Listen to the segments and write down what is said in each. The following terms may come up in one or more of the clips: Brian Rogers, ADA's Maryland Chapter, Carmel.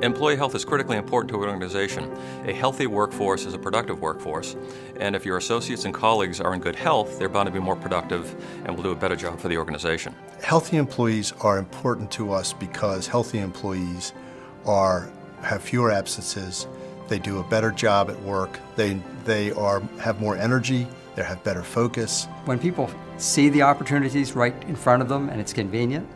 Employee health is critically important to an organization. A healthy workforce is a productive workforce, and if your associates and colleagues are in good health, they're bound to be more productive and will do a better job for the organization. Healthy employees are important to us because healthy employees have fewer absences, they do a better job at work, they have more energy, they have better focus. When people see the opportunities right in front of them and it's convenient,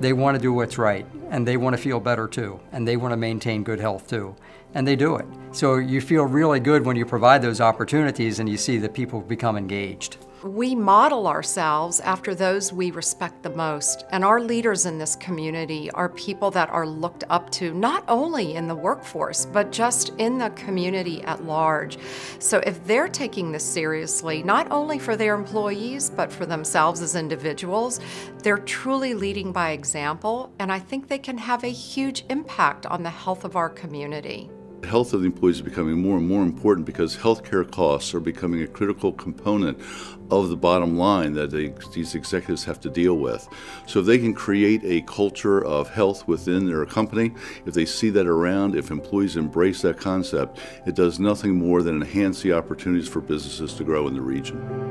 they want to do what's right, and they want to feel better too, and they want to maintain good health too, and they do it. So you feel really good when you provide those opportunities and you see that people become engaged. We model ourselves after those we respect the most, and our leaders in this community are people that are looked up to, not only in the workforce, but just in the community at large. So if they're taking this seriously, not only for their employees, but for themselves as individuals, they're truly leading by example, and I think they can have a huge impact on the health of our community. The health of the employees is becoming more and more important because healthcare costs are becoming a critical component of the bottom line that these executives have to deal with. So if they can create a culture of health within their company, if they see that around, if employees embrace that concept, it does nothing more than enhance the opportunities for businesses to grow in the region.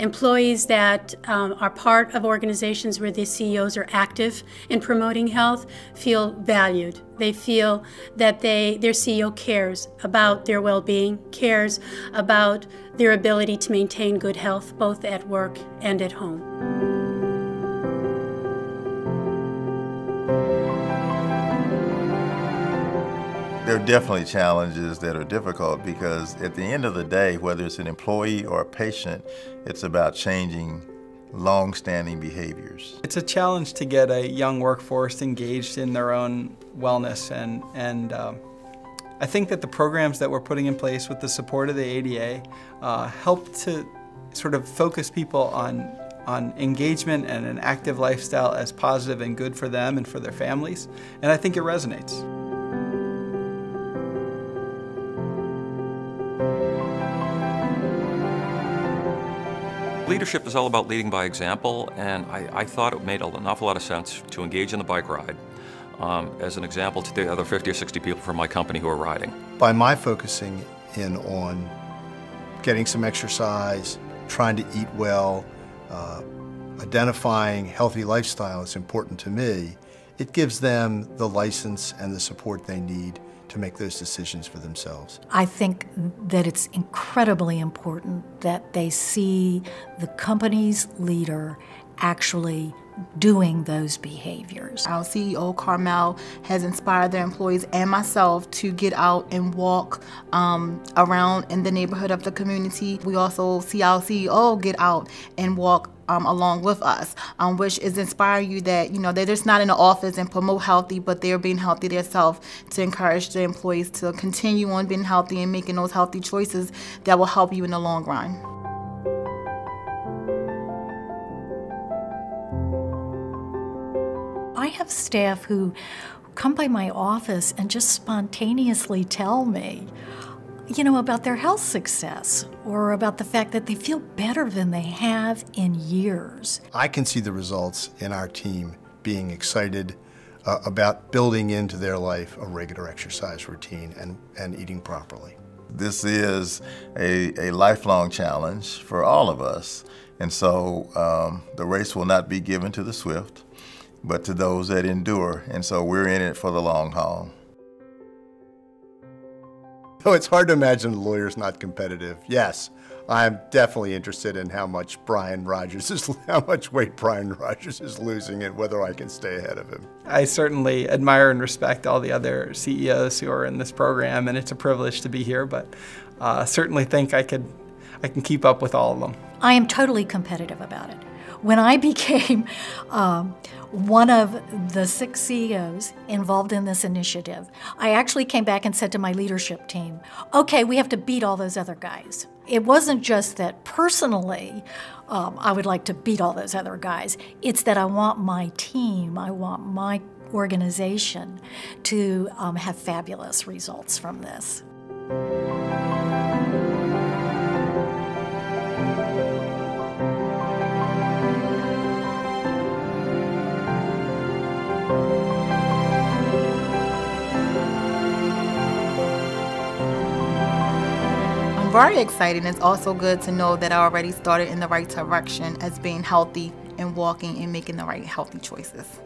Employees that are part of organizations where the CEOs are active in promoting health feel valued. They feel that their CEO cares about their well-being, cares about their ability to maintain good health both at work and at home. There are definitely challenges that are difficult because at the end of the day, whether it's an employee or a patient, it's about changing long-standing behaviors. It's a challenge to get a young workforce engaged in their own wellness, and I think that the programs that we're putting in place with the support of the ADA help to sort of focus people on engagement and an active lifestyle as positive and good for them and for their families, and I think it resonates. Leadership is all about leading by example, and I thought it made an awful lot of sense to engage in the bike ride as an example to the other 50 or 60 people from my company who are riding. By my focusing in on getting some exercise, trying to eat well, identifying healthy lifestyle is important to me, it gives them the license and the support they need to make those decisions for themselves. I think that it's incredibly important that they see the company's leader actually doing those behaviors. Our CEO, Carmel, has inspired their employees and myself to get out and walk around in the neighborhood of the community. We also see our CEO get out and walk along with us, which is inspiring you that, you know, they're just not in the office and promote healthy, but they're being healthy themselves to encourage the employees to continue on being healthy and making those healthy choices that will help you in the long run. I have staff who come by my office and just spontaneously tell me, you know, about their health success or about the fact that they feel better than they have in years. I can see the results in our team being excited about building into their life a regular exercise routine and eating properly. This is a lifelong challenge for all of us, and so the race will not be given to the swift, but to those that endure, and so we're in it for the long haul. So it's hard to imagine the lawyer's not competitive. Yes, I'm definitely interested in how much weight Brian Rogers is losing and whether I can stay ahead of him. I certainly admire and respect all the other CEOs who are in this program, and it's a privilege to be here, but certainly think I can keep up with all of them. I am totally competitive about it. When I became one of the 6 CEOs involved in this initiative. I actually came back and said to my leadership team, okay, we have to beat all those other guys. It wasn't just that personally I would like to beat all those other guys. It's that I want my team, I want my organization to have fabulous results from this. Very exciting. It's also good to know that I already started in the right direction as being healthy and walking and making the right healthy choices.